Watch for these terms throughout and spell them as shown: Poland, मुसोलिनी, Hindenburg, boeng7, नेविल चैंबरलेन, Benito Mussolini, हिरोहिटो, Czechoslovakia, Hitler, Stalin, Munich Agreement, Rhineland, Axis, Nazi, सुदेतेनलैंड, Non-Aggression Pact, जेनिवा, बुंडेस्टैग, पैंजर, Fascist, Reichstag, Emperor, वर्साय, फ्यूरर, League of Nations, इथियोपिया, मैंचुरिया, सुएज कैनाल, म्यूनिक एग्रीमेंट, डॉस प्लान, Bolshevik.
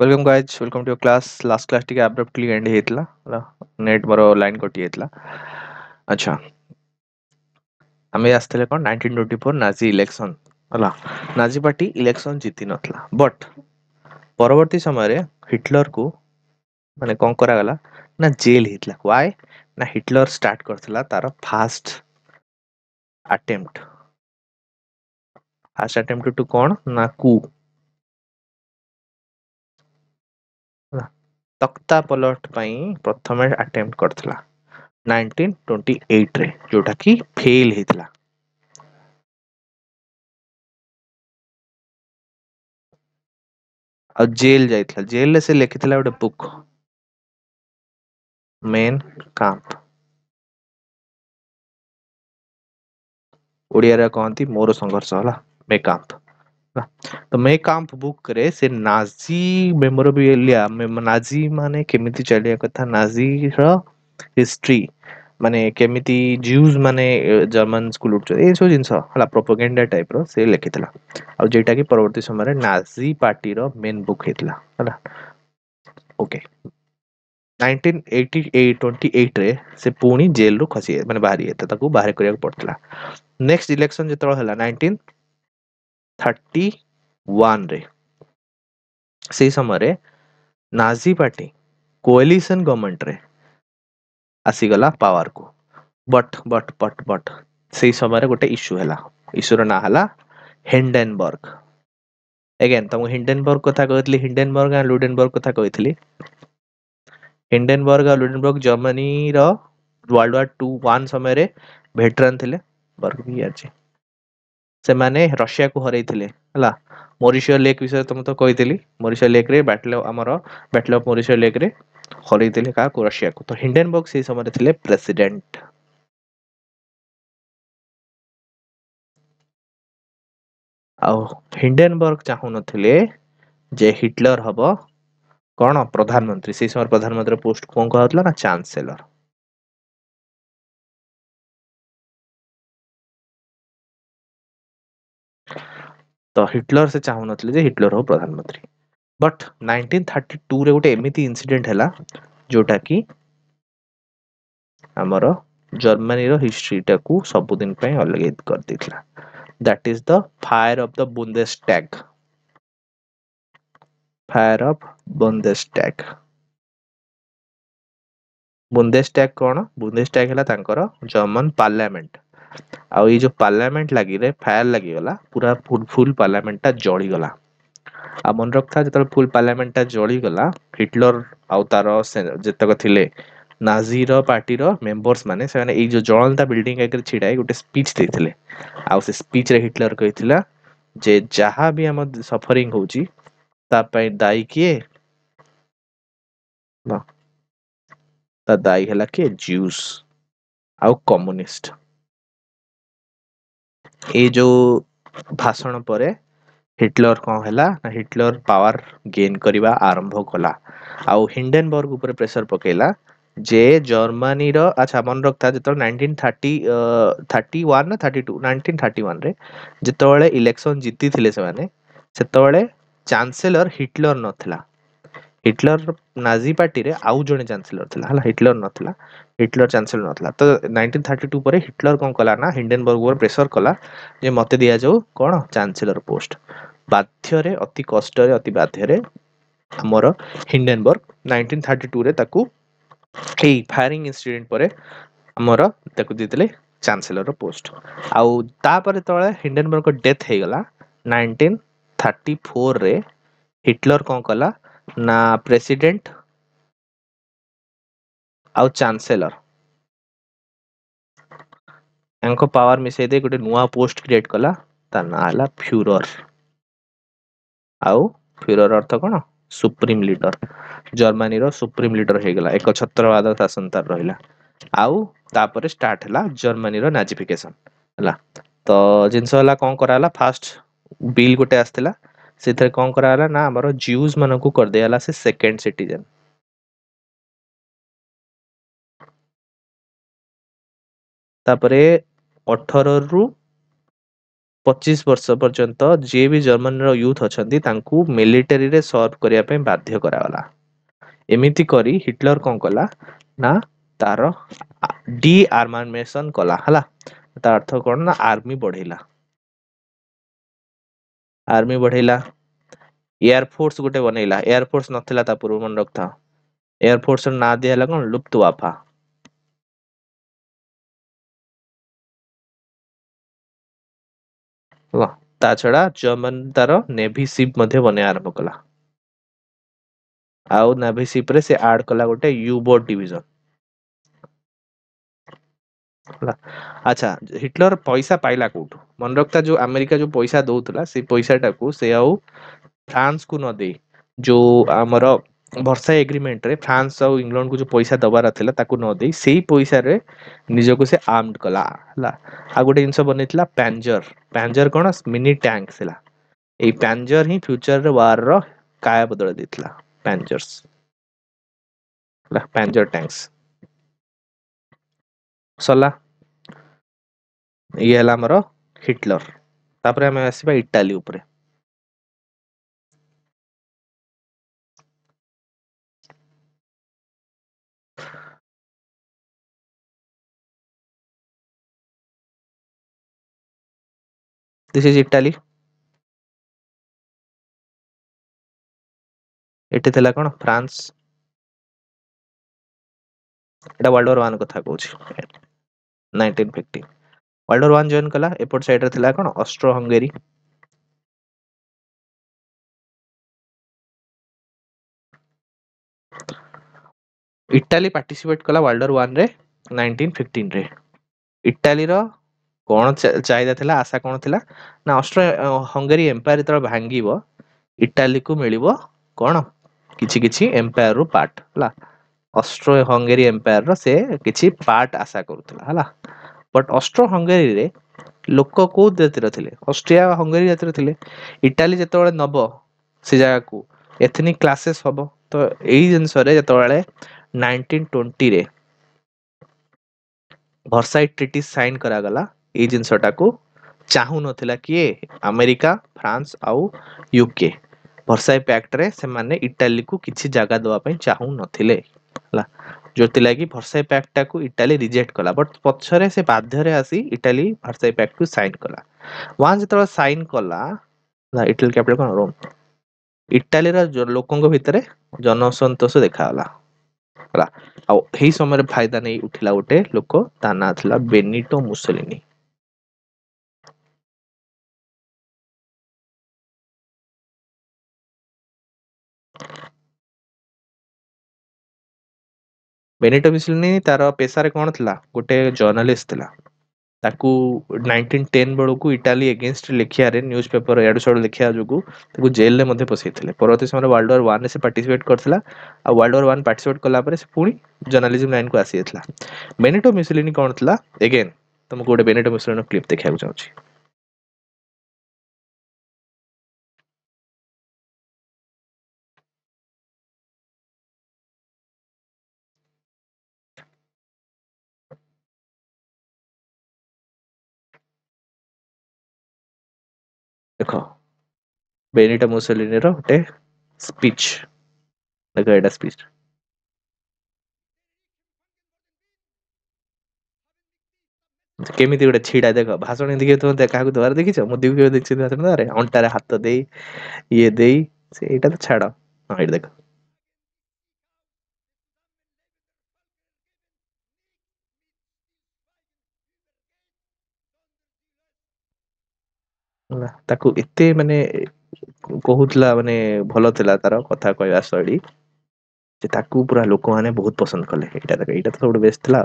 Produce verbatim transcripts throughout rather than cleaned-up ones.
Welcome guys welcome to your class. Last class टिके abruptly end हेतला net मोर line कटि हेतला। अच्छा आमे आस्तले कोन nineteen twenty four Nazi election हला नाजी पार्टी इलेक्शन जीति नथला बट परवर्ती समय रे हिटलर को माने कोन करा गला ना जेल हेतला। व्हाई ना हिटलर स्टार्ट करथला तार first attempt first attempt to कोन ना कू तख्ता पलट पाई प्रथम अटेम्प्ट करथला नाइनटीन ट्वेंटी एट रे जोटा की फेल हेतला। आ जेल जाइथला जेल ले से लेखितला ओडे बुक मेन कांप ओडिया रे कहंती मोर संघर्ष होला मे कांप। तो मैं कांप बुक रे से नाजी मेमोरियलिया में नाजी माने केमिति चलिया कथा नाजी रो हिस्ट्री माने केमिति ज्यूज माने जर्मन को लुट ए सब जिंस हला प्रोपेगेंडा टाइप रो से लिखितला और जेटा की परवर्ती समय रे नाजी पार्टी रो मेन बुक हेतला हला। ओके नाइनटीन ट्वेंटी एट रे से पुणी जेल रो खसी माने बाहरी एता ताको बाहर करिया पड़तला। नेक्स्ट इलेक्शन जेतळ हला नाइनटीन थर्टी वन रे से समय रे नाजी पार्टी कोएलिशन गवर्नमेंट रे आसीगला पावर को बट बट बट बट से समय रे गोटे इश्यू हैला इश्यूर ना हला हिंडेनबर्ग। अगेन तुम हिंडेनबर्ग कथा कहतली हिंडेनबर्ग आ लुडेनबर्ग कथा कहतली हिंडेनबर्ग आ लुडेनबर्ग जर्मनी रो वर्ल्ड वार टू वन समय रे वेटरन थिले बर्ग भी आछे से माने रशिया को हराई थिले हला। मोरिशिया लेक विषय तुम तो कहितली मोरिशिया लेक रे बैटल हमरो बैटल ऑफ मोरिशिया लेक रे हराई थिले का को रशिया को। तो हिंडेनबर्ग से समय थिले प्रेसिडेंट। आ हिंडेनबर्ग चाहू न थिले जे हिटलर हबो कोन प्रधानमंत्री से समय प्रधानमंत्री पोस्ट कोन कहतला ना चांसलर। तो हिटलर से चाहू नथले जे हिटलर हो प्रधानमंत्री बट नाइनटीन थर्टी टू रे गोटे एमिति इंसिडेंट हैला जोटा की हमरो जर्मनी रो हिस्ट्री टा को सब दिन पई अलग कर दिथला that is the fire of the बुंडेस्टैग fire of बुंडेस्टैग। बुंडेस्टैग कोन बुंडेस्टैग हैला तांकर जर्मन पार्लियामेंट आ ये जो पार्लियामेंट लगी रे फायर लगी गला पूरा फुल फुल पार्लियामेंटा जळी गला। आ मन रखता जतल फुल पार्लियामेंटा जळी गला हिटलर आ तार जतक थिले नाजी रो पार्टी रो मेंबर्स माने से माने ए जो जळंता बिल्डिंग आके छिडाई गोटे स्पीच देथिले आ से स्पीच रे हिटलर कहितला जे जहां भी हम सफरिंग होची ता पई दाई किए ना ता दाई हला के ज्यूस आ कम्युनिस्ट। ये जो भाषण पर हिटलर कौन हैला ना हिटलर पावर गेन करवा आरंभ कला आउ हिंडेनबर्ग ऊपर प्रेशर पकेला जे जर्मनी रो अच्छा मन रखता जत नाइनटीन थर्टी थर्टी वन ना thirty two nineteen thirty one रे जतळे इलेक्शन जीति थिले से माने सेतळे चांसलर हिटलर नथला हिटलर नाजी पार्टी रे आउ जने चांसलर थला हला हिटलर नथला हिटलर चांसलर नथला। तो नाइनटीन थर्टी टू परे हिटलर कोन कला ना हिंडेनबर्ग ऊपर प्रेशर कला जे मते दिया जाऊ कोन चांसलर पोस्ट बाध्य रे अति कष्ट रे अति बाध्य रे हमर हिंडेनबर्ग नाइनटीन थर्टी टू रे ताकू ए फायरिंग इंसिडेंट परे हमर ताकू दितले चांसलर पोस्ट आउ ता परे तळे हिंडेनबर्ग को डेथ हे गला नाइनटीन थर्टी फोर रे हिटलर कोन कला ना प्रेसिडेंट आउ चांसलर एंको पावर मिसे दे गोटे नुआ पोस्ट क्रिएट कला ता नाला फ्यूरर आउ फ्यूरर अर्थ कोन सुप्रीम लीडर जर्मनी रो सुप्रीम लीडर हे गला एक छत्रवाद शासन तार रहिला आउ तापर स्टार्ट हला जर्मनी रो नाजिफिकेशन हला। तो जिंस हला कोन कराला फास्ट बिल गोटे आस्तला सेथरे कोन कराला ना हमरो ज्यूज मन को कर देला से सेकंड सिटीजन तापरे अठारह रु पच्चीस वर्ष पर्यंत जे भी जर्मन रो यूथ अछंती तांकू मिलिटरी रे सर्व करिया पे बाध्य करावला। एमिति करी हिटलर कोन कला ना तार डी आर्मामेशन कला हला, तार अर्थ कोन ना आर्मी बढैला, आर्मी बढैला, एयर फोर्स गोटे बनैला। एयर फोर्स नथिला ता पूर्व मन रखता, एयर फोर्स ना दियाला कोन लुप्तवाफा, ता छड़ा जर्मन तार नेवी शिप मध्ये बने आरंभ कला। आउ नेवी शिप रे से ऐड कला गोटे यू बोट डिवीजन। अच्छा हिटलर पैसा पाइला कोठो मन रखता, जो अमेरिका जो पैसा दउतला से पैसा टाकू से आउ फ्रांस को न दे, जो हमर वर्साय एग्रीमेंट रे फ्रांस और इंग्लैंड को जो पैसा दबारा थिला ताकू न दे, सेही पैसा रे निजो को से आर्मड कला हला। आ गोटे जिंस बनेतला पैंजर, पैंजर कोन मिनी टैंक थिला, ए पैंजर ही फ्यूचर रे वार रो काय बदल देतला पैंजर्स हला, पैंजर टैंक्स सला। ये हला हमरो हिटलर। तापर हम आसीबा इटाली ऊपर। This is Italy. इटे थला कौन फ्रांस, एटा वर्ल्ड वार वन कथा कहूछि nineteen fifty. World war one join कला। एपोर्ट साइड रे थला कौन ऑस्ट्रो हंगेरी, इटाली पार्टिसिपेट कला वर्ल्ड वार वन रे नाइनटीन फिफ्टीन रे। इटाली रो कौन चाहिदा थिला, आशा कौन थिला ना ऑस्ट्रो हंगेरी एम्पायर त भांगीबो इटाली को मिलिबो कौन किछि किछि एम्पायर रो पार्ट हला। ऑस्ट्रो हंगेरी एम्पायर रो से किछि पार्ट आशा करथला हला। बट ऑस्ट्रो हंगेरी रे लोक को देतिर थिले, ऑस्ट्रिया हंगेरी जातिर थिले। इटाली जेतबेले नबो से जगह को एथनिक क्लासेस हबो, तो एई जिंस रे जेतबेले नाइनटीन ट्वेंटी रे वर्साय ट्रीटी साइन करा गला। ए जिनसटा को चाहू न थिला कि अमेरिका फ्रांस आउ यूके वर्साय पैक्ट रे से माने इटाली को किछि जगह दवा पई चाहू न थिले हला, जोति लागि वर्साय पैक्ट को इटाली रिजेक्ट कला। बट पछरे से बाध्य रे आसी इटाली वर्साय पैक्ट को साइन कला। वान जतरा साइन कला ला इटल कैपिटल कोन रोम। इटाली रा लोकन को भितरे जनसंतोष देखा होला हला। आ हे समय फायदा नै उठिला उठे लोक, ता ना थिला बेनिटो मुसोलिनी। बेनिटो मुसोलिनी तार पेशा रे कोन थिला गोटे जर्नलिस्ट थिला। ताकू नाइनटीन टेन बळो को इटाली अगेंस्ट लेखिया रे न्यूज़पेपर एडु सडु लेखिया जोगु ताकू जेल ले मध्ये पसेथिले। परवर्ती समय वर्ल्ड वार वन रे से पार्टिसिपेट करथिला। आ वर्ल्ड वार वन पार्टिसिपेट कला पर से पुणी जर्नलिज्म लाइन को आसी एथला। बेनिटो मुसोलिनी कोन थिला अगेन तुम गोटे बेनिटो मुसोलिनी क्लिप देखाउ चाहूची। देखो बेनिटो मुसोलिनी रो गोटे स्पीच, देखो एटा स्पीच। केमिति गोटे छिडा देख भाषण दिखे तुम देखा को द्वार देखिछ मोदी को देखछ भाषण द्वारे अंटारे हाथ दे ये दे से एटा तो छाड़। हां एटा देखो ताकू इते माने कहूतला माने भलो थिला तार कथा कहवा शैली जे ताकू पूरा लोक माने बहुत पसंद करले। एटा देखो एटा तो सबसे बेस्ट थिला।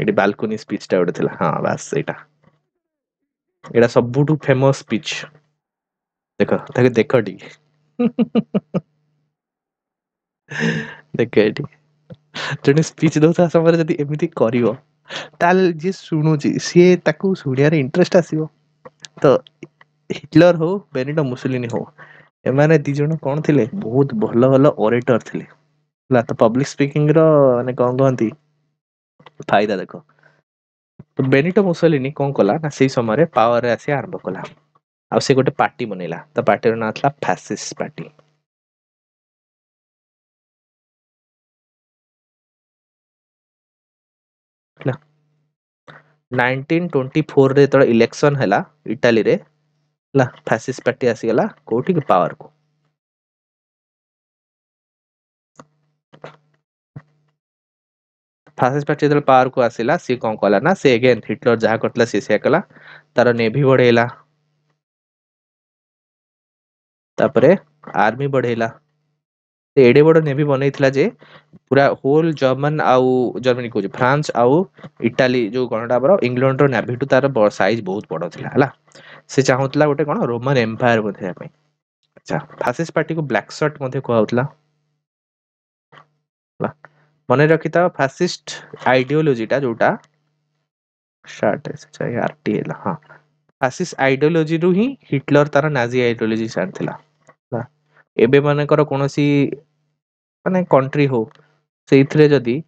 एडी बालकोनी स्पीच टा ओडे थिला। हां बस एटा एटा सबुठू फेमस स्पीच। देखो ताके देखो डी देखो डी जने स्पीच दोता समय जदी एमिति करियो ताल जी सुनु जी से ताकू सुनिया रे इंटरेस्ट आसीबो। तो हिटलर हो बेनिटो मुसोलिनी हो ए माने दी जण कोन थिले बहुत भलो भलो ओरेटर थिले ला। तो पब्लिक स्पीकिंग रो माने कोन कोनती फायदा देखो बेनिटो मुसोलिनी कौन कला ना से समय पावर आसी आरंभ कला आ से गोटे पार्टी बनैला तो पार्टी ना था fascist party. Nineteen twenty four रे तो इलेक्शन हैला इटाली रे ला फैसिस्ट पार्टी आसीगला कोठी के पावर को। फैसिस्ट पार्टी तो पावर को आसीला सी कौन कला ना से अगेन हिटलर जहा करतला सी से कला तार नेवी बढ़ेला तापरे आर्मी बढ़ेला एडे बड़ नेवी बनईला जे पूरा होल जर्मन आउ जर्मनी को फ्रांस आउ इटाली जो कणटा पर इंग्लैंड रो नेवी टू तार साइज बहुत बड़ थिला हला से चाहूतला गोटे कोन रोमन एम्पायर बथया पे। अच्छा फैसिस्ट पार्टी को ब्लैक शर्ट मध्ये को आउतला ला मने रखिता फैसिस्ट आइडियोलॉजी टा जोटा शर्ट से आरटी ला हां फैसिस्ट आइडियोलॉजी रु ही हिटलर तार नाजी आइडियोलॉजी साथ थिला ला एबे माने कर कोनोसी माने कंट्री हो से इथरे जदी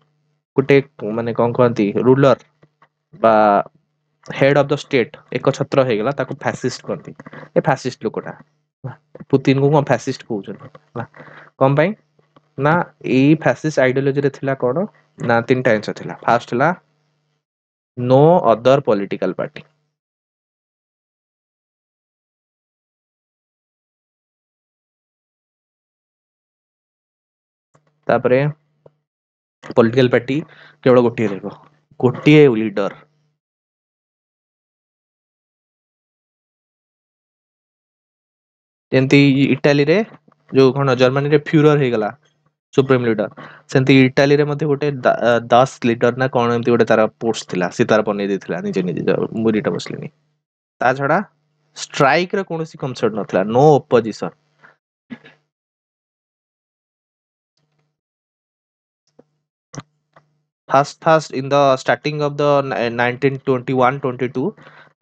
गुटे माने कोन कहंती रूलर बा हेड ऑफ द स्टेट एक छत्र हे गेला ताको फैसिस्ट कहंती। ए फैसिस्ट लोकटा पुतिन को कोन फैसिस्ट कहउछन ना कोन भाई ना ए फैसिस्ट आइडियोलॉजी रे थिला कोन ना तीन टाइम्स थिला। फर्स्ट ला नो अदर पॉलिटिकल पार्टी तापरे पॉलिटिकल पार्टी केवल गोटी रहबो गोटी लीडर जंती इटाली रे जो कोन जर्मनी रे फ्यूरर हे गला सुप्रीम लीडर सेंती इटाली रे मध्ये गोटे दस लीडर ना कोन एंती गोटे तारा पोस्ट थिला से तारा बने दिथिला निजे निजे मुरीटा बसलेनी ता छडा स्ट्राइक रे कोनोसी कंसर्ट नथला no opposition fast fast in the starting of the nineteen twenty one twenty two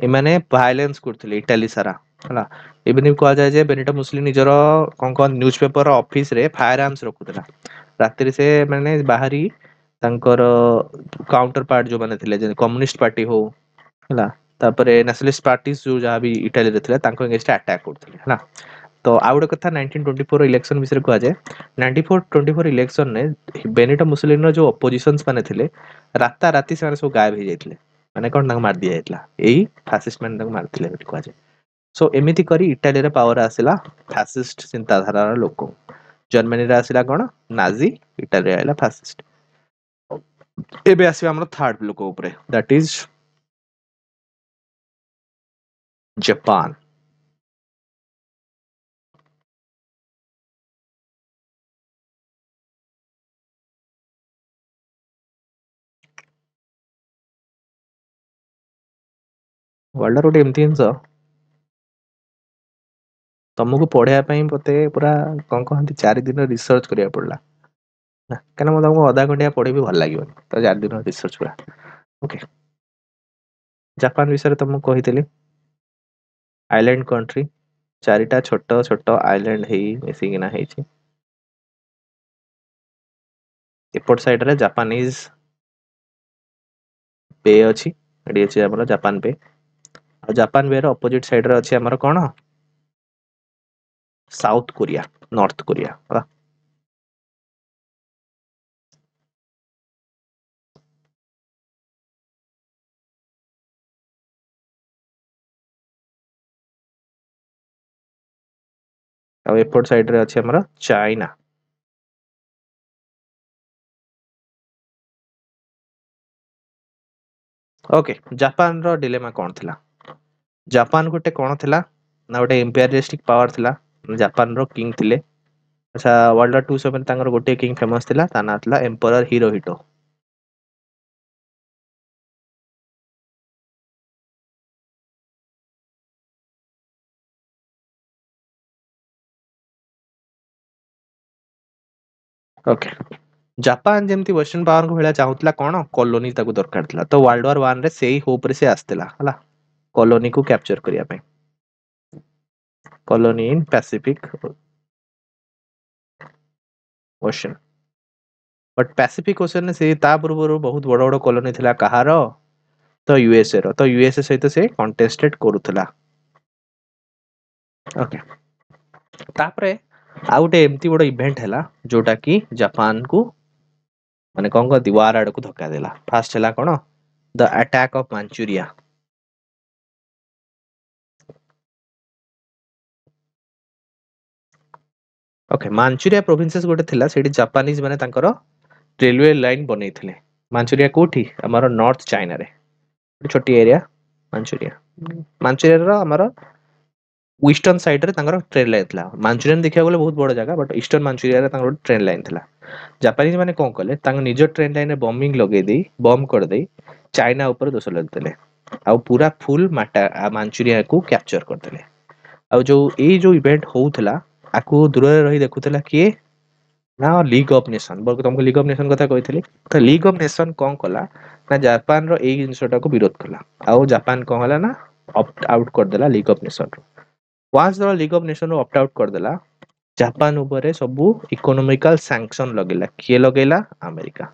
इमाने वायलेंस करथिले इटाली सारा हला इबेनि को जाय जे बेनिटो मुसोलिनी जरो कोन कोन न्यूज़पेपर ऑफिस रे फायर आर्म्स रखुतला रात्री से माने बाहरी तंकर काउंटर पार्ट जो माने थिले जे कम्युनिस्ट पार्टी हो हला तापरे नेशनलिस्ट पार्टी जो जा भी इटाली रे थिले तांको एगेंस्ट अटैक करथिले हला। तो आउडे कथा नाइनटीन ट्वेंटी फोर इलेक्शन विषय को आजे नाइनटीन ट्वेंटी फोर इलेक्शन ने बेनिटो मुसोलिनी रो जो ऑपोजिशंस माने थिले राता राती से माने सब गायब हो जायतिले माने कोन तंग मार दिया जायतला एही फैसिस्ट माने तंग मारथिले बिट को आजे। सो एमिति करी इटाली रे पावर आसीला फैसिस्ट चिंताधारा रो लोक जर्मनी रे आसीला कोन नाजी इटाली रे आइला फैसिस्ट। एबे आसीबा हमर थर्ड लोक ऊपर दैट इज जापान। वर्ल्ड रोड एमती हिंस तुमको पढ़ाया मत पूरा कौन कहते चार दिन रिसर्च करा पड़ा ना कहीं मैं तुमको अधा घंटा पढ़े भी भल लगे तो चार दिन रिसर्च पूरा ओके। जापान विषय तुमको कही आइलैंड कंट्री चारिटा छोट छोट आइलैंड मिसिकिना एपोर्ट साइड रे जापानीज पे अच्छी जापान पे जापान वेर अपोजिट साइड रे अछि हमर कोन साउथ कोरिया नॉर्थ कोरिया। अब एपोर्ट साइड रे अछि हमर चाइना। ओके जापान रो डिलेमा कोन थिला जापान गोटे कौन थिला ना गोटे इंपेरियलिस्टिक पावर थिला जापान रो किंग थिले। अच्छा वर्ल्ड वार टू सेवन तांगर गोटे किंग फेमस थिला ता ना थिला एम्परर हिरोहिटो। ओके जापान जेमती वेस्टर्न पावर को भेला चाहुतला कोन कॉलोनी ताकू दरकार थिला तो वर्ल्ड वार वन रे सेही होप रे से आस्तेला हला कॉलोनी को कैप्चर करिया पे colony in Pacific Ocean but Pacific Ocean ने से ता पूर्व बहुत बड़ बड़ कॉलोनी थिला कहारो तो यूएसए रो तो यूएसए सहित से कंटेस्टेड करूथला ओके तापरे आ गोटे एमती बड़ इवेंट हैला जोटा कि जापान को माने कोन को दीवार आड़ को धक्का देला। फास्ट हैला कोन the attack of मैंचुरिया okay मैंचुरिया provinces गोटे थिला सेठी जापानीज माने तांकर रेलवे लाइन बनै थिले। मैंचुरिया कोठी हमर नॉर्थ चाइना रे छोटी एरिया मैंचुरिया मैंचुरिया रो हमर वेस्टर्न साइड रे तांकर ट्रेन लाइन थिला। मैंचुरियन देखिया बोले बहुत बड़ जगह बट ईस्टर्न मैंचुरिया रे तांकर ट्रेन लाइन थिला। जापानीज माने कोन कले तांग निजो ट्रेन लाइन रे बॉम्बिंग लगे दे बम कर दे चाइना ऊपर दोष लद देले आ पूरा फुल माटा मैंचुरिया को कैप्चर कर देले। आ जो ए जो इवेंट होउथला आकु दूर रही देखुला किए ना लीग ऑफ नेशन बल्कि तुमको लीग ऑफ नेशन कथा कही तो लीग ऑफ नेशन कौन कला ना जापान रही जिनटा को विरोध कला आउ जापान कौन है ना ऑप्ट आउट करदेला लीग ऑफ नेशन रो। Once the League of Nation opt out करदेला जापान उपर सब इकोनोमिकल सैंक्शन लगेला किए लगेला अमेरिका।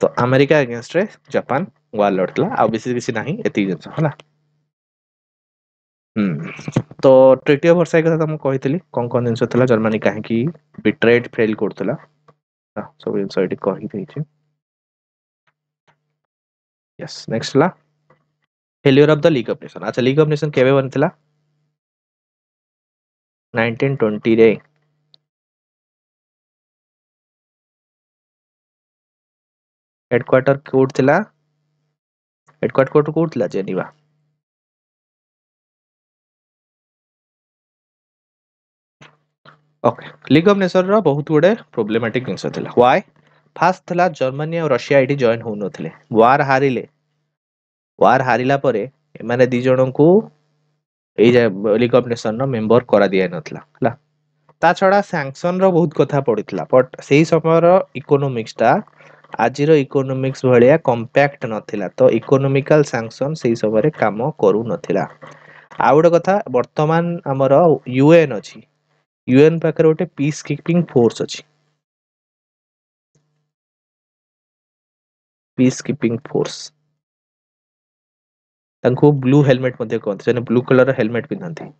तो अमेरिका अगेंस्ट रे जापान वार लड़ला आ बेसी किसी ना एति जिनस हला। तो ट्रिटी ऑफ वर्साई कथा तुम कही कौन कौन जिनस था जर्मनी कहीं बिट्रेड फेल करता सब जिनस ये कही। यस नेक्स्ट हला failure of the League of Nation. अच्छा लीग ऑफ नेशन केवे बनता नाइनटीन ट्वेंटी रे हेडक्वार्टर कोड थिला हेडक्वार्टर कोड थिला जेनिवा। Okay League of Nation रा बहुत बड़े प्रॉब्लमेटिक जिंस थिला। व्हाई फास्ट थिला जर्मनी और रशिया एटी जॉइन हो नथिले वार हारिले वार हारिला परे माने दी जणों को ए League of Nation no member करा दिया नथिला हला। ता छडा सैंक्शन रो बहुत कथा पडितला बट सेही समय रो इकोनॉमिक्स ता आज इकोनोमिक्स भाया कंपैक्ट नथिला तो इकोनोमिकल सैंक्शन से समय कम करू नथिला। आ गोटे कथा वर्तमान आमर यूएन अच्छी यूएन पाखे गोटे पीस कीपिंग फोर्स अच्छी पीस कीपिंग फोर्स तांको ब्लू हेलमेट कहते ब्लू कलर हेलमेट पिंधती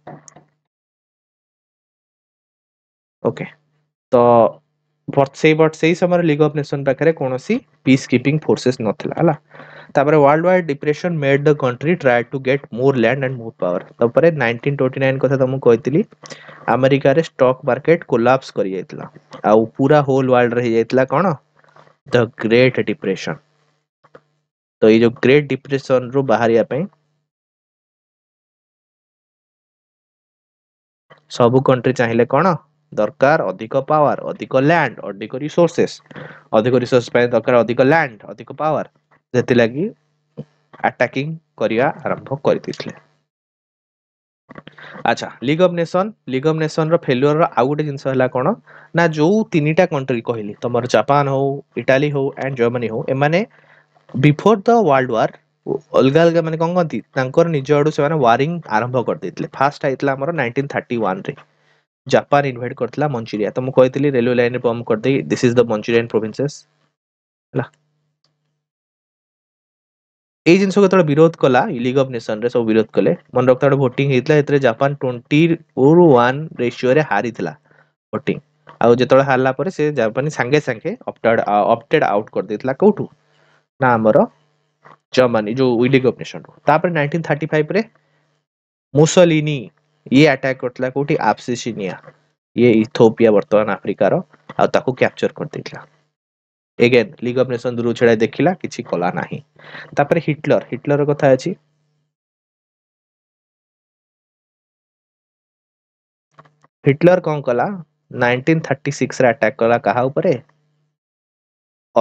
ओके। तो बट से बट से समय लीग ऑफ नेशन पाखे कौन पीस कीपिंग फोर्सेस नाला। World wide depression made the country try to get more land and more power. तापर नाइनटीन ट्वेंटी नाइन कथा तुमको कही अमेरिका रे स्टॉक मार्केट कोलैप्स कर जाइतला आ पूरा होल वर्ल्ड रे जाइतला कौन द ग्रेट डिप्रेशन। तो ये जो ग्रेट डिप्रेशन रो बाहरिया पई सब कंट्री चाहिए कौन दरकार अधिक पावर अधिक लैंड अधिक रिसोर्सेस अधिक रिसोर्स दरकार अधिक लैंड अधिक पावर जति लागी अटैकिंग करिया आरंभ करथिले। अच्छा League of Nation League of nation रो फेल्युअर रो आ गोटे जिंस हला कोन ना जो तीनटा कंट्री कहली तमर जापान हो इटाली हो एंड जर्मनी हो ए माने बिफोर द वर्ल्ड वार अलगा अलगा माने कोन कोंती तांकर निज आडू से माने वारिंग आरंभ कर दैतले। फर्स्ट आइतला हमर नाइनटीन थर्टी वन रे जापान इनवेड करतला मंचुरिया तो मुझे रेलवे लाइन रे बम कर दे this is the Manchurian provinces हला। ए जिनस को विरोध कला लीग ऑफ नेशन रे सब विरोध कले मन रखता वोटिंग हेतला जापान ट्वेंटी वन रेशियो रे हारी थिला वोटिंग आ जेतला हारला पर से जापानी संगे संगे ऑप्टेड ऑप्टेड आउट कर देतला कोठू ना हमरो जर्मनी जो लीग ऑफ नेशन रो। तापर नाइनटीन थर्टी फाइव रे मुसोलिनी ये अटैक करतला कोठी एब्सिसिनिया ये इथियोपिया वर्तमान अफ्रीका रो आ ताको कैप्चर कर देला। अगेन लीग ऑफ नेशन दूर छेड़ा देखिला किछि कला नाही। तापर हिटलर हिटलर कथा अछि हिटलर कोन कला नाइनटीन थर्टी सिक्स रे अटैक कला कहा ऊपर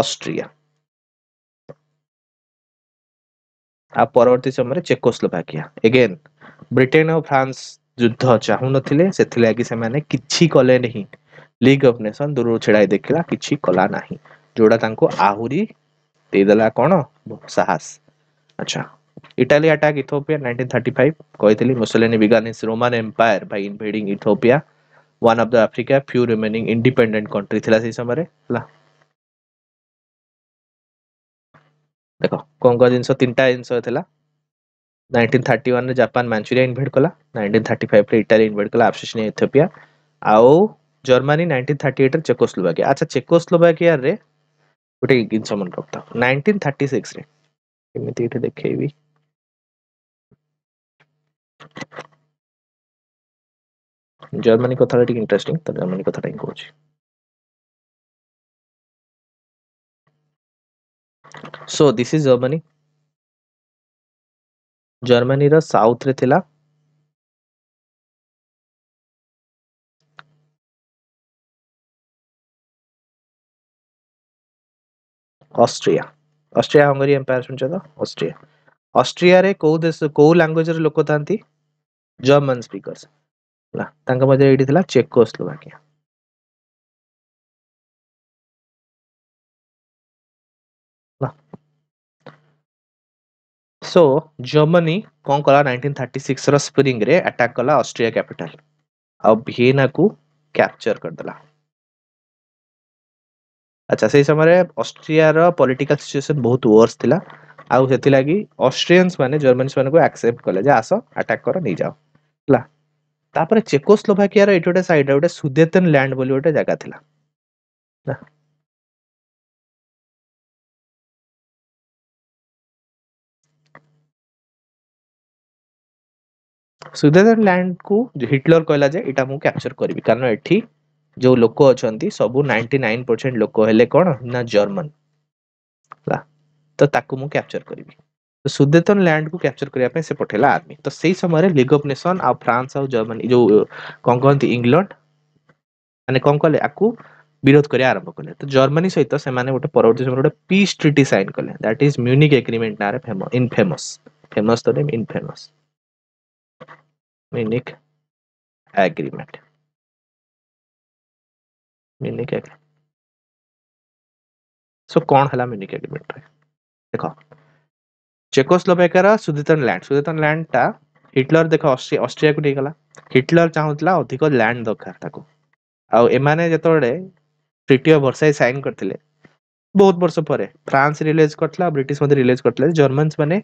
ऑस्ट्रिया आ परवर्ती समय चेकोस्लोवाकिया। अगेन ब्रिटेन और फ्रांस युद्ध चाहू नथिले सेथि लागि से माने किछि कले नहीं लीग ऑफ नेशन दूर छेड़ाई देखला किछि कला नाही जोड़ा तांको आहुरी दे देला कोन साहस। अच्छा Italy attack Ethiopia nineteen thirty-five कही मुसोलिनी began his Roman Empire by invading Ethiopia, one of the Africa few remaining independent country थिला से समय ला देखो कौन कौन जिनसो तीन टा जिनसो थिला nineteen thirty-one रे जापान मैंचुरिया इन्वेड कला, nineteen thirty-five रे इटाली इन्वेड कला एब्सेशन इथियोपिया आउ जर्मनी nineteen thirty-eight रे चेकोस्लोवाकिया। अच्छा चेकोस्लोवाकिया रे गोटे जिनसो मन रखता nineteen thirty-six रे एमिति इठे देखेबी जर्मनी कथा ठीक इंटरेस्टिंग त जर्मनी कथा ठीक कोची so this is Germany Germany रा साउथ रे थिला ऑस्ट्रिया ऑस्ट्रिया हंगरी एम्पायर सुन छदा ऑस्ट्रिया ऑस्ट्रिया रे को देश को लैंग्वेज रे लोक थांती जर्मन स्पीकर्स ला तांका मध्ये एडी थिला चेकोस्लोवाकिया। सो जर्मनी कौन कला nineteen thirty-six रा स्प्रिंग रे अटैक कला ऑस्ट्रिया कैपिटल आ भियेना को कैप्चर कर दला। अच्छा सही समय ऑस्ट्रिया रा पॉलिटिकल सिचुएशन बहुत वर्स थिला आ सेति लागी ऑस्ट्रियंस माने जर्मन्स माने को एक्सेप्ट कले जे आसो अटैक करो नहीं जाओ ला तापर चेकोस्लोवाकिया रा एटोटे साइड रे सुदेतेनलैंड बोली ओटे जगह थिला ना सुदेतेनलैंड को हिटलर कहला जे इटा मु कैप्चर करबी कारण एठी जो लोक अछंती सब निन्यानवे परसेंट लोक हेले कोन ना जर्मन ला तो ताकू मु कैप्चर करबी तो सुदेतन लैंड को कैप्चर करिया पे से पठेला आर्मी तो सही समय लीग ऑफ नेशन आ फ्रांस आ जर्मनी जो कोन कोनती इंग्लैंड माने कोन कले आकू विरोध करिया आरंभ कले तो जर्मनी सहित से माने ओटे परवर्ती समय ओटे पीस ट्रीटी साइन कले दैट इज म्यूनिक एग्रीमेंट नारे फेमस इन फेमस फेमस तो name in famous म्यूनिक एग्रीमेंट म्यूनिक एग्रीमेंट so कोन हला म्यूनिक एग्रीमेंट रे देखो चेकोस्लोवाकिया सुदेतेनलैंड सुदेतेनलैंड टा हिटलर देखो ऑस्ट्रिया ऑस्ट्रिया को नेगला हिटलर चाहुतला अधिक लैंड दरकार ताको आ एमाने जतोडे ट्रीटी ऑफ वर्साई साइन करथिले बहुत वर्ष परे फ्रांस रिलीज करथला ब्रिटिश मध्ये रिलीज करथले जर्मन्स माने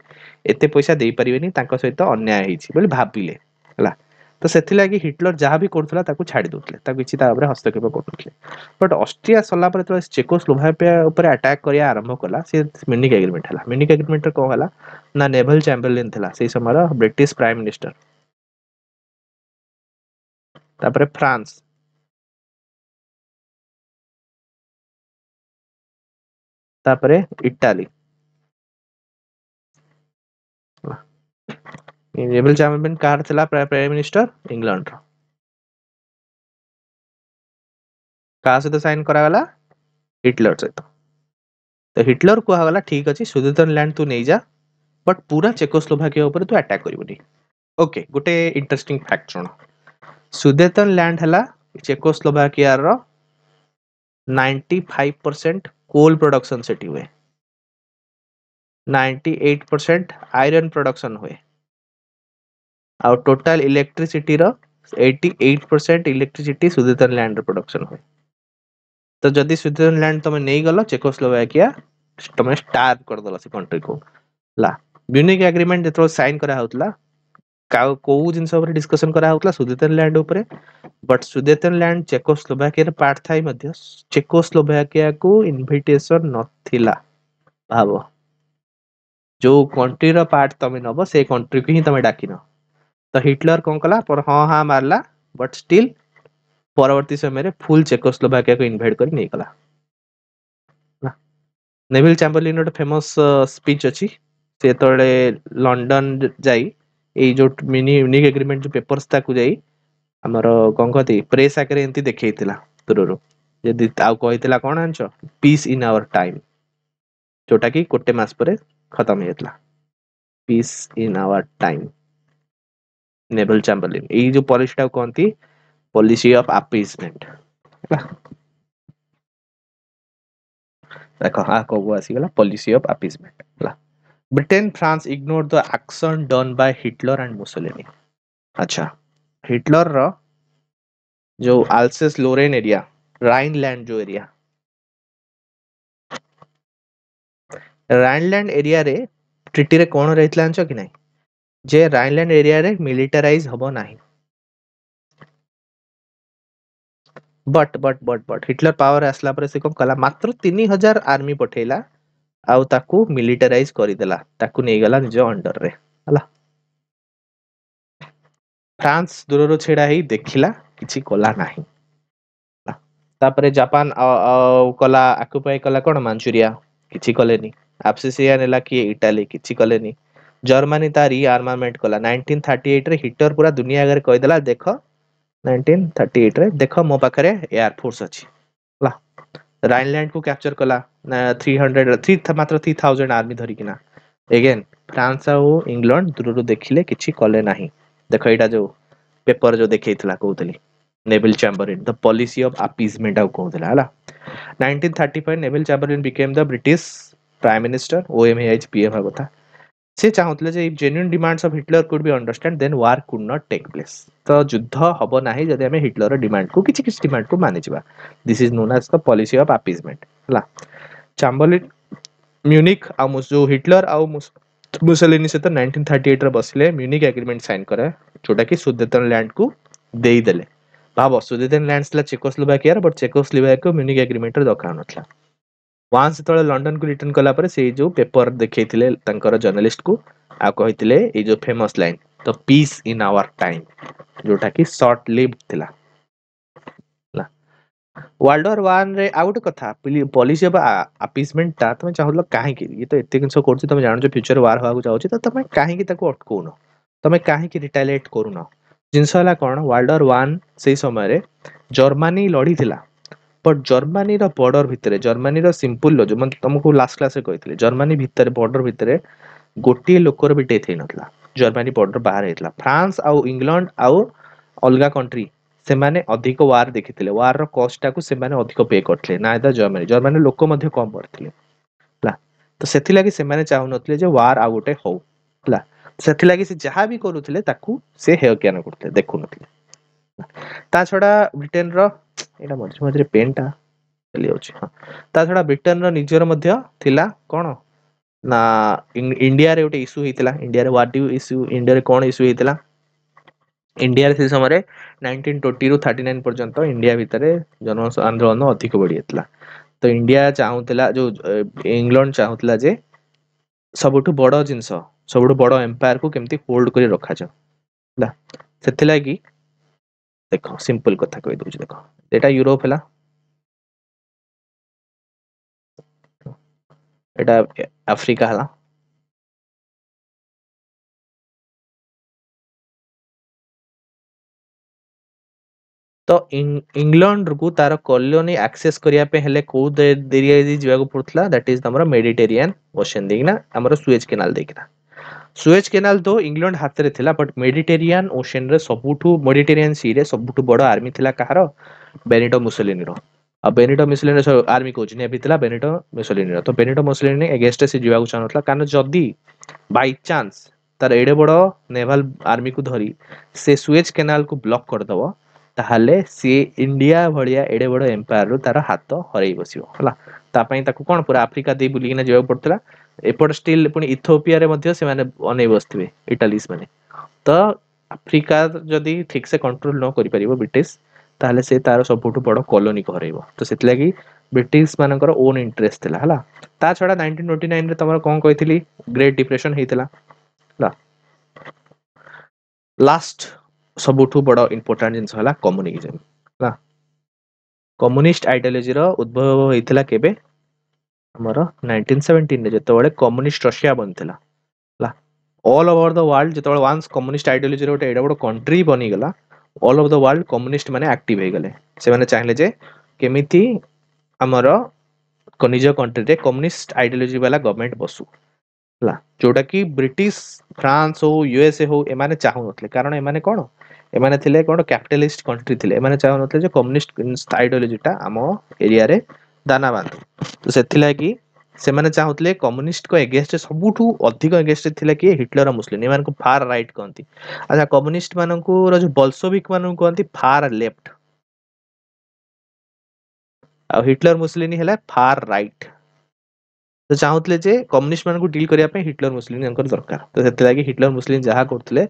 एते पैसा देई परिबेनी तांको सहित अन्याय हेछि बोली भाबिले हला तो सेथि लागि हिटलर जहा भी करथला ताको छाडी दोथले ताको इछि ताबरे हस्तक्षेप करथले बट ऑस्ट्रिया सल्ला पर तो चेकोस्लोवाकिया ऊपर अटैक करिया आरंभ कला से म्यूनिक एग्रीमेंट हला म्यूनिक एग्रीमेंट को हला ना नेवल चैंबरलेन थला से समय ब्रिटिश प्राइम मिनिस्टर तापरे फ्रांस तापरे इटाली नेवल चैंबरलेन कार थला प्राइम मिनिस्टर इंग्लैंड रो का से तो साइन करा वाला हिटलर से तो तो हिटलर को हागला ठीक अछि सुदेतेनलैंड तू नै जा बट पूरा चेकोस्लोवाकिया ऊपर तू अटैक करबनी। ओके गुटे इंटरेस्टिंग फैक्ट सुन सुदेतेनलैंड हला चेकोस्लोवाकिया रो ninety-five percent कोल प्रोडक्शन सेठी हुए ninety-eight percent आयरन प्रोडक्शन हुए और टोटल इलेक्ट्रिसिटी रो अठासी परसेंट इलेक्ट्रिसिटी सुदेतेनलैंड रो प्रोडक्शन हुए तो जदी सुदेतेनलैंड तमे नै गलो चेकोस्लोवाकिया तमे स्टार्व कर दला से कंट्री को ला म्यूनिक एग्रीमेंट जतरो साइन करा होतला का को जिन सब रे डिस्कशन करा होतला सुदेतेनलैंड ऊपर बट सुदेतेनलैंड चेकोस्लोवाकिया रे पार्ट थाई मध्ये चेकोस्लोवाकिया को इनविटेशन नथिला भाबो जो कंट्री रो पार्ट तमे नबो से कंट्री को ही तमे डाकिनो तो हिटलर कौन कला पर हाँ हाँ मारला बट स्टिल परवर्ती समय फुल चेकोस्लोवाकिया को इन्वेड कर नहीं कला ना नेविल चैंबरलेन ओटे फेमस स्पीच अछि से तोड़े लंडन जाई ए जो मिनी यूनिक एग्रीमेंट जो पेपर्स ताकू जाई हमर कोन कहती प्रेस आकरे एंती देखैतिला तुररो यदि ताऊ कहितला कोन आंचो पीस इन आवर टाइम जोटा की कोटे मास परे खत्म हेतला peace in our time Neville Chamberlain ए जो पॉलिसी टा कोन थी पॉलिसी ऑफ अपीसमेंट देखो हा को आसी गला policy of appeasement Britain, France ignored the action done by Hitler and Mussolini. अच्छा, हिटलर रा जो अल्सेस लोरेन एरिया, राइनलैंड जो एरिया, राइनलैंड एरिया रे ट्रिटी रे कौन रही थी कि नहीं, जे राइनलैंड एरिया रे मिलिटराइज हबो नहीं. But but but but Hitler power आसला पर से कम कला, मात्र तीन हजार आर्मी पठेला आउ ताकू मिलिटराइज करिदेला, ताकू नै गला निज अंडर रे हला. फ्रांस दूररो छेड़ा ही देखिला किछि कला नाही. तापरे जापान आ, आ, कला ऑक्युपाई कला कोन मांचुरिया, किछि कलेनी. एब्सिसिया नेला कि इटाली, किछि कलेनी. जर्मनी ता रीआर्मामेंट कला. नाइनटीन थर्टी एट रे हिटलर पूरा दुनिया अगर कहि देला देख नाइनटीन थर्टी एट रे देख मो पाखरे एयर फोर्स अछि हला. राइनलैंड को कैप्चर कला थ्री हंड्रेड मात्र थ्री थाउजेंड आर्मी धरि किना. अगेन फ्रांस आ इंग्लैंड दूररो देखिले किछि कले नाही. देखो एटा जो पेपर जो देखैतला कहउतली Neville Chamberlain the policy of appeasement आ कहउतला हला. Nineteen thirty five Neville Chamberlain became the British prime minister. ओ M A H P M होता से चाहतले जे if genuine demands of Hitler could be understand then war could not take place. तो युद्ध हबो नाही जदि हमें हिटलर डिमांड को किछि किछि डिमांड को माने जिबा. This is known as the policy of appeasement हला. चैम्बरलेन म्यूनिक आ मुसो हिटलर आ मुसो मुसोलिनी से तो नाइनटीन थर्टी एट रे बसले म्यूनिक एग्रीमेंट साइन करे जोटा कि सुदेतनलैंड को देई देले. भाबो सुदेतनलैंड स्ला चेकोस्लोवाकिया बट चेकोस्लोवाकिया को म्यूनिक एग्रीमेंट रे दरकार नथला. वांस तळे लंडन को रिटर्न कला पर से जो पेपर देखैतिले तंकर जर्नलिस्ट को आ कहितले ए जो famous line the peace in our time जोटा कि शॉर्ट लिव्ड थिला. वर्ल्ड वॉर वन रे आउट कथा पॉलिसी अब अपीसमेंट ता तमे चाहलो काहे कि ये तो एते किनसो करछि. तमे जानो जे फ्यूचर वार होआ को जाउछि त तमे काहे कि ताको अटकोनो, तमे काहे कि रिटालिएट करूनो. जिनसला कोन वर्ल्ड वॉर वन सेही समय रे जर्मनी लड़ी थिला बट जर्मनी रो बॉर्डर भितरे जर्मनी रो सिंपल लो जो मन तुमको लास्ट क्लास रे कहितले जर्मनी भितरे बॉर्डर भितरे गोटी लोकर बिटे थई नथला. जर्मनी बॉर्डर बाहर हेतला. फ्रांस आ इंग्लैंड आ अलगा कंट्री से माने अधिक वार देखिथिले. वार रो कॉस्ट को से माने अधिक पे करथिले ना एदा जर्मनी. जर्मनी लोक मध्ये कम पड़थिले हला. तो सेथि लागि से माने चाहु नथिले जे वार आ गोटे हो हला. सेथि लागि से जहा भी करूथिले ताकू से हेय ज्ञान करथिले देखु नथिले. ता छडा ब्रिटेन रो एटा मझे मझे पेनटा चली आउछ. हां ता छडा ब्रिटेन रो निजर मध्ये थिला कोन ना इंडिया रे ओटे इशू हेतिला. इंडिया रे व्हाट डू इशू, इंडिया रे कोन इशू हेतिला. इंडिया रे समय नाइनटीन ट्वेंटी रो थर्टी नाइन पर्यंत इंडिया भितरे जन आंदोलन अधिक बढ़ीला. तो इंडिया चाहूतला जो इंग्लैंड चाहूतला जे सबठू बड़ जिनस सबठू बड़ एम्पायर को केमती होल्ड करी रखा जाओ. सेथि लागि देखो सिंपल कथा कहि दउछ. देखो एटा यूरोप हला, एटा अफ्रीका हला, तो इंग्लैंड को तार कॉलोनी एक्सेस करिया पे हेले को एरिया दे जिवा को पड़थला. दैट इज हमर मेडिटेरियन ओशन देखना हमर सुएज कैनाल देखना. सुएज कैनाल तो इंग्लैंड हाथ रे थिला बट मेडिटेरियन ओशन रे सबुठू मेडिटेरियन सी रे सबुठू बडो आर्मी थिला कहारो बेनिटो मुसोलिनी रो. आ बेनिटो मुसोलिनी रो आर्मी को जने बितला बेनिटो मुसोलिनी रो. तो बेनिटो मुसोलिनी अगेंस्ट से जिवा को चाहनथला कारण जदी बाय चांस तार एडे बडो नेवल आर्मी को धरी से सुएज कैनाल को ब्लॉक कर दवो ताहले से इंडिया भड़िया एडे बड़ एम्पायर रो तार हाथ हरई बसियो हला. ता पई ताको कोन पूरा अफ्रीका दे बुली ना जेबो पड़तला. एपड़ स्टिल पुनी इथियोपिया रे मध्ये से माने अनै बसथिबे इटालिस माने. तो अफ्रीका जदी ठीक से कंट्रोल न करि परिबो ब्रिटिश ताहले से तार सबठू बड़ कॉलोनी को हरइबो. तो सेत लागि ब्रिटिश मानकर ओन इंटरेस्ट थिला हला. ता छडा नाइनटीन ट्वेंटी नाइन रे तमरा कोन कहितली ग्रेट डिप्रेशन हेतिला हला. लास्ट सबुठू बड़ा इंपोर्टेंट जिनस होला कम्युनिज्म ना. कम्युनिस्ट आइडियोलॉजी रो उद्भव होइतला केबे हमर नाइनटीन सेवनटीन रे जतबेले कम्युनिस्ट रशिया बनथिला ला. ऑल ओवर द वर्ल्ड जतबेले वांस कम्युनिस्ट आइडियोलॉजी रो एडा बडो कंट्री बनि गेला all over the world communist माने एक्टिव हे गेले. से माने चाहिले जे केमिति हमर कनिज कंट्री रे कम्युनिस्ट आइडियोलॉजी वाला गवर्नमेंट बसु ला. जोटा कि ब्रिटिश फ्रांस हो यूएसए हो ए माने चाहु नथले कारण ए माने कोन ए माने थिले कोन कैपिटलिस्ट कंट्री थिले. ए माने चाहु नथले जे कम्युनिस्ट आइडियोलॉजी टा हमो एरिया रे दाना बांधु. तो सेथिला कि सेमाने चाहूतले कम्युनिस्ट को एगेस्ट सबुठू अधिक एगेस्ट थिले कि हिटलर और मुसलिन एमान को फार राइट कहंती। अच्छा कम्युनिस्ट मानन को जो बोल्शेविक मानन कहंती फार लेफ्ट आ हिटलर मुसलिनी हैला फार राइट। तो चाहूतले जे कम्युनिस्ट मानन को डील करिया पे हिटलर मुसलिनी अंकर दरकार। तो सेते लागि हिटलर मुसलिन जहा करथले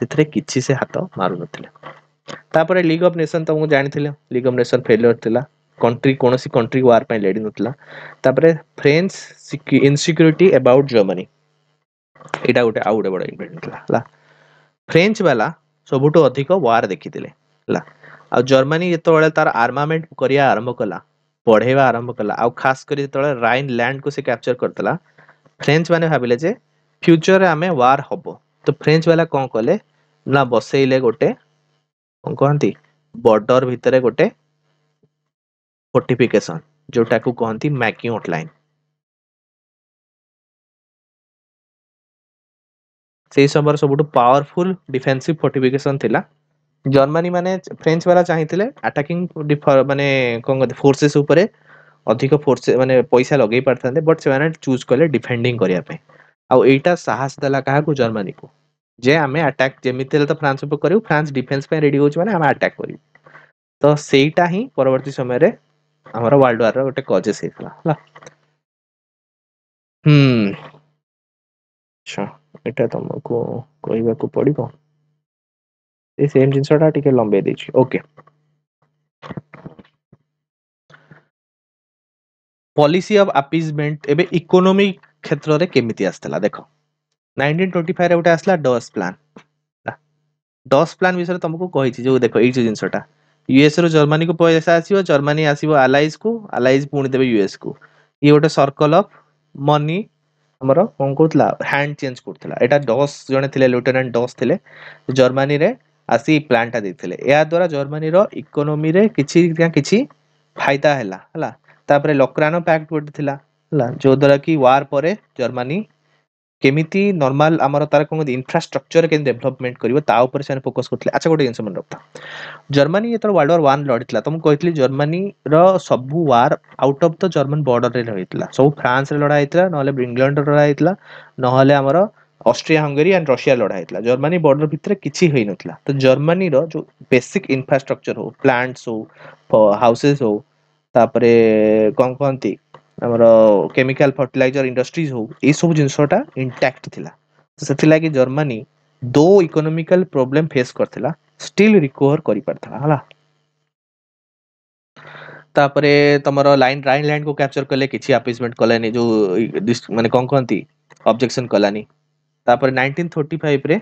सेतरे किछि से हाथ मारु नथिले। तापरे लीग ऑफ नेशन तो जानि थिले लीग ऑफ नेशन फेलियर थिला कंट्री कोनोसी कंट्री वार पे लेडी नथला। तापरे फ्रेंच इनसिक्योरिटी अबाउट जर्मनी एटा गोटे आउडे बड इम्पोर्टेंट हला। फ्रेंच वाला सबुटो अधिक वार देखिथिले हला आ जर्मनी जेतो बेले तार आर्मामेंट करिया आरंभ कला पढेवा आरंभ कला आ खास करी जेतो राइनलैंड को से कैप्चर करतला फ्रेंच माने भाबिले जे फ्यूचर रे हमें वार होबो। तो फ्रेंच वाला कोन कले ना बसेइले गोटे कोन कहंती बॉर्डर भितरे गोटे फोर्टिफिकेशन जोटा को कहंती मैकियोट लाइन। से समर सबुटो पावरफुल डिफेंसिव फोर्टिफिकेशन थिला। जर्मनी माने फ्रेंच वाला चाहिथिले अटैकिंग माने कोन कहते फोर्सेस ऊपर अधिक फोर्स माने पैसा लगेई परथांदे बट से माने चूज करले डिफेंडिंग करिया पे आ एटा साहस दला काहा को जर्मनी को जे हमें अटैक जेमितेले तो फ्रांस ऊपर करियो फ्रांस डिफेंस पे रेडी होछ माने हम अटैक करियो। तो सेटा ही परवर्ती समय रे हमरा वर्ल्ड वार रो गोटे कॉजेस हेतला हला। हम अच्छा एटा तुमको कहबा को पड़िबो ए सेम जिंसटा टिके लंबे देछि। ओके पॉलिसी ऑफ अपीसमेंट एबे इकोनॉमिक क्षेत्र रे केमिति आस्तला देखो नाइनटीन ट्वेंटी फाइव रे उठे आसला डॉस प्लान। डॉस प्लान विषय तुमको कहिछि जो देखो ए जिंसटा यूएस रो जर्मनी को पैसा आसीबो जर्मनी आसीबो अलाइज को अलाइज पुणी देबे यूएस को ये गोटे सर्कल ऑफ मनी हमरो कोन कोतला हैंड चेंज करथला एटा डॉस जने थिले लेफ्टिनेंट डॉस थिले जर्मनी रे आसी प्लानटा देथिले या द्वारा जर्मनी रो इकोनॉमी रे किछि किछि फायदा हैला हला। तापरे लोक्रानो पैक्ट गोटे थिला हला जो द्वारा कि वार परे जर्मनी केमिति नॉर्मल हमर तार कोन इंफ्रास्ट्रक्चर के डेवलपमेंट करबो ता ऊपर से फोकस करथले। अच्छा गोटे जिंस मन रखता जर्मनी एतर वर्ल्ड वार वन लड़ितला त हम कहितली जर्मनी रो सबु war out of the German border रे लड़ितला सब फ्रांस रे लड़ाइतला नहले इंग्लैंड रे लड़ाइतला नहले हमर ऑस्ट्रिया-हंगेरी एंड रशिया लड़ाइतला जर्मनी बॉर्डर भितर किछि होई नथला। तो जर्मनी रो जो बेसिक इंफ्रास्ट्रक्चर हो प्लांट्स हो हाउसेस हो तापरे कोन कोनती हमरो केमिकल फर्टिलाइजर इंडस्ट्रीज हो ए सब जिंसटा इंटैक्ट थिला। तो सेथिला कि जर्मनी दो इकोनॉमिकल प्रॉब्लम फेस करथिला स्टिल रिकवर करि परथला हला। तापरे तमरो लाइन राइनलैंड को कैप्चर करले किछि अपीसमेंट करले जो माने कोन कोनती ऑब्जेक्शन करलानी। तापरे नाइनटीन थर्टी फाइव रे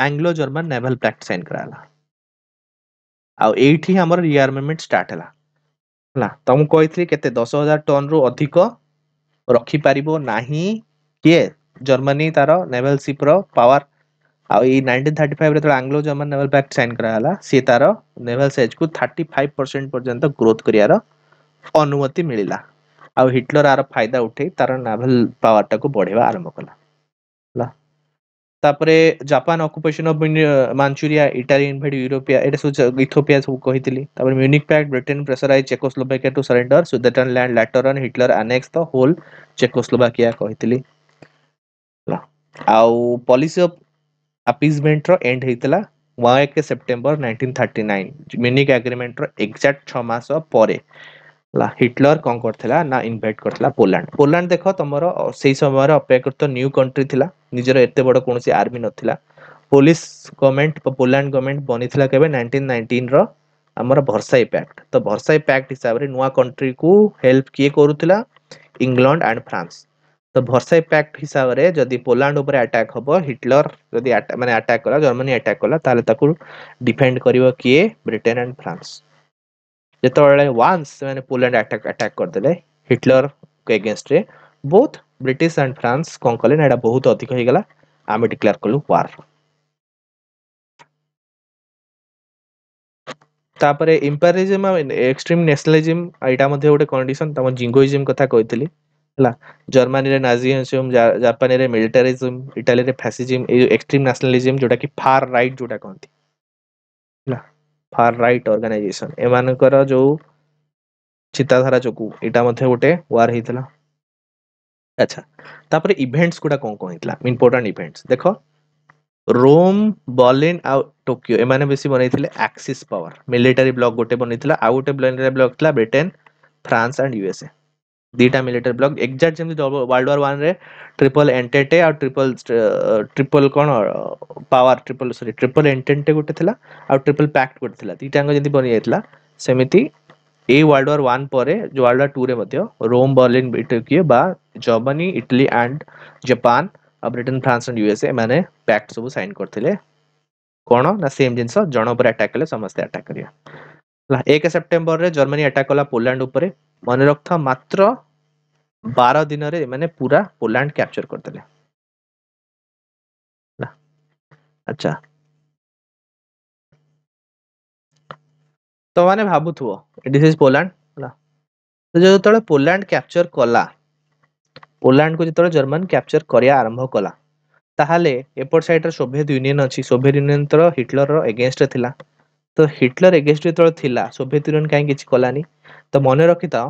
Anglo German naval pact sign कराला आ एठी हमर रीआर्मामेंट स्टार्ट हला ला। तो हम कहितली केते दस हज़ार टन रो अधिक रखी पारिबो नाही के जर्मनी तारो नेवल शिप रो पावर आ ई नाइनटीन थर्टी फाइव रे तो Anglo German naval pact sign कराला से तारो नेवल साइज को पैंतीस परसेंट पर्यंत ग्रोथ करियारो अनुमति मिलिला आ हिटलर आरो फायदा उठे तारो नेवल पावर टा को बढ़ेवा आरंभ कला ला। तापरे Japan occupation of Manchuria Italy invade यूरोपिया एटा सो इथियोपिया सब कहितली। तापरे Munich pact Britain pressurise Czechoslovakia to surrender Sudetenland later on Hitler annex the whole Czechoslovakia कहितली ला। आउ पॉलिसी ऑफ अपीसमेंट रो एंड हेतला एक सितंबर nineteen thirty nine म्यूनिक एग्रीमेंट रो एग्जैक्ट छह मास परे ला हिटलर कोन करथला ना इन्वेट करथला पोलैंड। पोलैंड देखो तमरो सेही समय रे अपेक्षित न्यू कंट्री थिला निजर एते बड़ कोनसी आर्मी नथिला पुलिस गवर्नमेंट पोलैंड गवर्नमेंट बनिथिला केबे नाइनटीन नाइनटीन रो हमर वर्साई पैक्ट। तो वर्साई पैक्ट हिसाब रे नुवा कंट्री को हेल्प किए करूथिला इंग्लैंड एंड फ्रांस। तो वर्साई पैक्ट हिसाब रे जदी पोलैंड ऊपर अटैक होबो हिटलर जदी माने अटैक करा जर्मनी अटैक कला ताले ताकू डिफेंड करिवो किए ब्रिटेन एंड फ्रांस। जेतोळे वांस माने पोलैंड अटैक अटैक कर देले हिटलर के अगेंस्ट रे बोथ ब्रिटिश एंड फ्रांस कोंकले नाडा बहुत अधिक हो गेला आमे डिक्लेयर करलु वार। तापरे इंपीरियलिज्म एक्सट्रीम नेशनलिज्म आइटा मध्ये ओटे कंडीशन तम जिंगोइज्म कथा कहितली हला। जर्मनी रे नाजीज्म जापान रे मिलिटरिज्म इटाली रे फैसिज्म ए एक्सट्रीम नेशनलिज्म जोटा कि फार राइट जोटा कहंती हला फार राइट ऑर्गेनाइजेशन एमानकर जो चिताधारा चकू एटा मध्ये गोटे वार हेतला। अच्छा तापर इवेंट्स गुडा कौन कौन होता इंपोर्टां इवेंट्स देख रोम बर्लिन आ टोकियो एमाने बेसी बनैथिले एक्सिस पावर मिलिटरी ब्लॉक गोटे बनैथिला आ गोटे मिलिटरी ब्लॉक थला ब्रिटेन फ्रांस एंड यूएसए दीटा मिलिटरी ब्लॉक एग्जैक्ट जेम वर्ल्ड वार वन रे ट्रिपल एंटेटे आ ट्रिपल ट्रिपल कोन power triple sorry triple entente गोटे थला आ ट्रिपल पैक्ट गोटे थला दीटांग जेंती बनि जायतला सेमिति ए वर्ल्ड वार वन पर जो वर्ल्ड वार टू रे मध्ये रोम बर्लिन टोकियो बा जर्मनी इटली एंड जापान अब ब्रिटेन फ्रांस एंड यूएसए माने पैक्ट सब साइन करथिले कोन ना सेम जिंस जण ऊपर अटैक करले समस्त अटैक करिया ला एक सेप्टेम्बर रे जर्मनी अटैक कला पोलैंड ऊपर मन रखता मात्र बारह दिन रे माने पूरा पोलैंड कैप्चर करथिले ला अच्छा तो माने भाबुथुओ दिस इज पोलैंड ला तो जो तळे पोलैंड कैप्चर कला पोलैंड को जितने जर्मन कैप्चर करिया आरंभ कला ताहाले एपोर्ट साइड रे सोवियत यूनियन अच्छी सोवियत यूनियन तर हिटलर रो अगेंस्ट थिला तो हिटलर अगेंस्ट जितने थिला सोवियत यूनियन काई किछ कलानी तो मन रखिता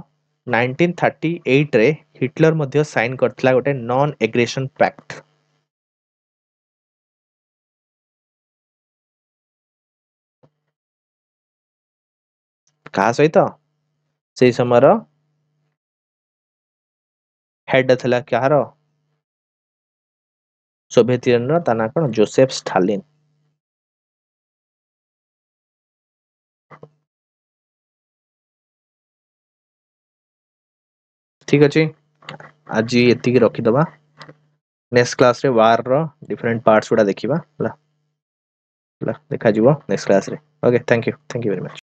नाइनटीन थर्टी एट रे हिटलर मध्य साइन करथिला गोटे नॉन एग्रेशन पैक्ट का सहित से समय हेड थला कहार सोवियत यूनियन ता ना कौन जोसेफ स्टालिन ठीक अच्छे आज एति रखीदबा नेक्स्ट क्लास रे वार रो डिफरेंट पार्ट्स गुडा देखा देखा नेक्स्ट क्लास रे okay thank you thank you very much.